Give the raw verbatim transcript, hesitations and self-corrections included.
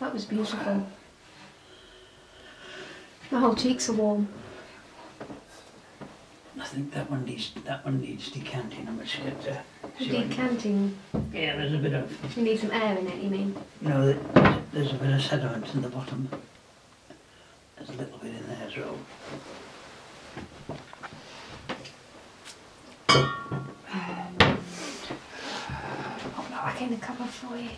That was beautiful. My whole cheeks are warm. I think that one needs that one needs decanting. I'm sure. Decanting. Yeah, there's a bit of. You need some air in it. You mean? No, there's a bit of sediment in the bottom. There's a little bit in there as well. I'll get a cup of for you.